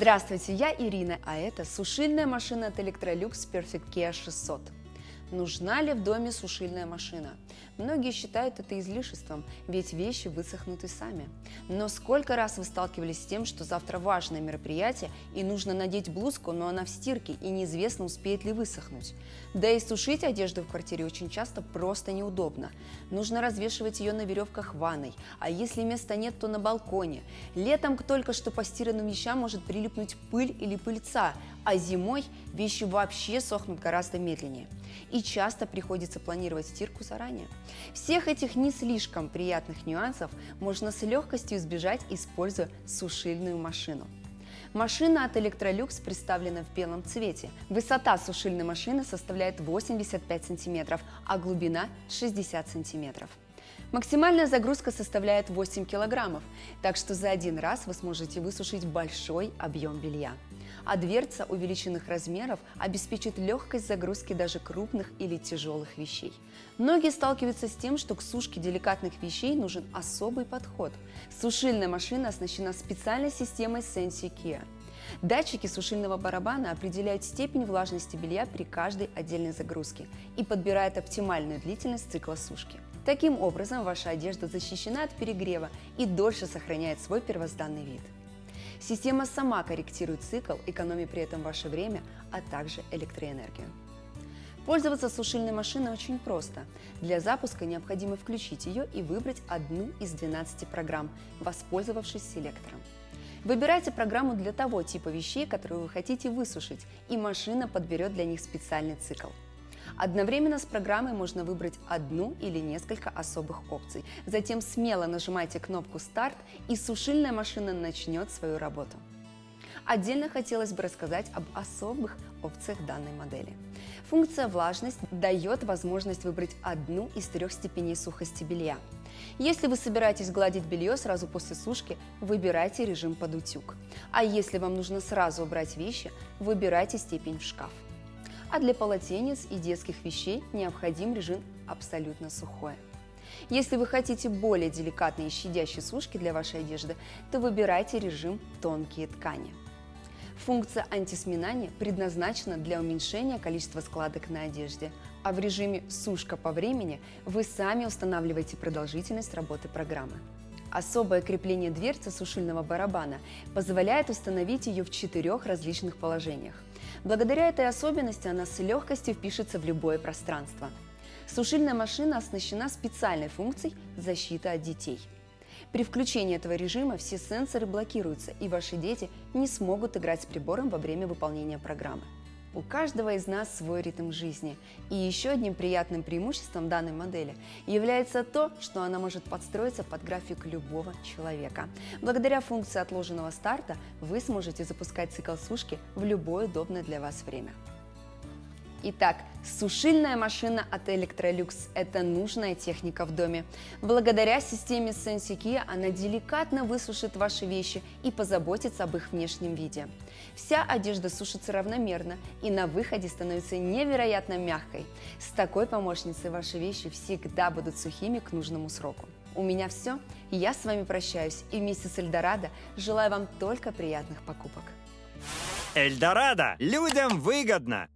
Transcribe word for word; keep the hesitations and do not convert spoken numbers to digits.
Здравствуйте, я Ирина, а это сушильная машина от Electrolux Perfect Care шестьсот. Нужна ли в доме сушильная машина? Многие считают это излишеством, ведь вещи высохнут и сами. Но сколько раз вы сталкивались с тем, что завтра важное мероприятие и нужно надеть блузку, но она в стирке и неизвестно, успеет ли высохнуть. Да и сушить одежду в квартире очень часто просто неудобно. Нужно развешивать ее на веревках в ванной, а если места нет, то на балконе. Летом к только что постиранным вещам может прилипнуть пыль или пыльца, а зимой вещи вообще сохнут гораздо медленнее. И часто приходится планировать стирку заранее. Всех этих не слишком приятных нюансов можно с легкостью избежать, используя сушильную машину. Машина от Electrolux представлена в белом цвете. Высота сушильной машины составляет восемьдесят пять сантиметров, а глубина шестьдесят сантиметров. Максимальная загрузка составляет восемь килограммов, так что за один раз вы сможете высушить большой объем белья. А дверца увеличенных размеров обеспечит легкость загрузки даже крупных или тяжелых вещей. Многие сталкиваются с тем, что к сушке деликатных вещей нужен особый подход. Сушильная машина оснащена специальной системой SensiCare. Датчики сушильного барабана определяют степень влажности белья при каждой отдельной загрузке и подбирают оптимальную длительность цикла сушки. Таким образом, ваша одежда защищена от перегрева и дольше сохраняет свой первозданный вид. Система сама корректирует цикл, экономя при этом ваше время, а также электроэнергию. Пользоваться сушильной машиной очень просто. Для запуска необходимо включить ее и выбрать одну из двенадцати программ, воспользовавшись селектором. Выбирайте программу для того типа вещей, которые вы хотите высушить, и машина подберет для них специальный цикл. Одновременно с программой можно выбрать одну или несколько особых опций. Затем смело нажимайте кнопку «Старт», и сушильная машина начнет свою работу. Отдельно хотелось бы рассказать об особых опциях данной модели. Функция «Влажность» дает возможность выбрать одну из трех степеней сухости белья. Если вы собираетесь гладить белье сразу после сушки, выбирайте режим под утюг. А если вам нужно сразу убрать вещи, выбирайте степень в шкаф. А для полотенец и детских вещей необходим режим «Абсолютно сухое». Если вы хотите более деликатные и щадящие сушки для вашей одежды, то выбирайте режим «Тонкие ткани». Функция антисминания предназначена для уменьшения количества складок на одежде, а в режиме «Сушка по времени» вы сами устанавливаете продолжительность работы программы. Особое крепление дверцы сушильного барабана позволяет установить ее в четырех различных положениях. Благодаря этой особенности она с легкостью впишется в любое пространство. Сушильная машина оснащена специальной функцией защиты от детей. При включении этого режима все сенсоры блокируются, и ваши дети не смогут играть с прибором во время выполнения программы. У каждого из нас свой ритм жизни, и еще одним приятным преимуществом данной модели является то, что она может подстроиться под график любого человека. Благодаря функции отложенного старта вы сможете запускать цикл сушки в любое удобное для вас время. Итак, сушильная машина от Electrolux – это нужная техника в доме. Благодаря системе SensiCare она деликатно высушит ваши вещи и позаботится об их внешнем виде. Вся одежда сушится равномерно и на выходе становится невероятно мягкой. С такой помощницей ваши вещи всегда будут сухими к нужному сроку. У меня все. Я с вами прощаюсь и вместе с Эльдорадо желаю вам только приятных покупок. Эльдорадо! Людям выгодно!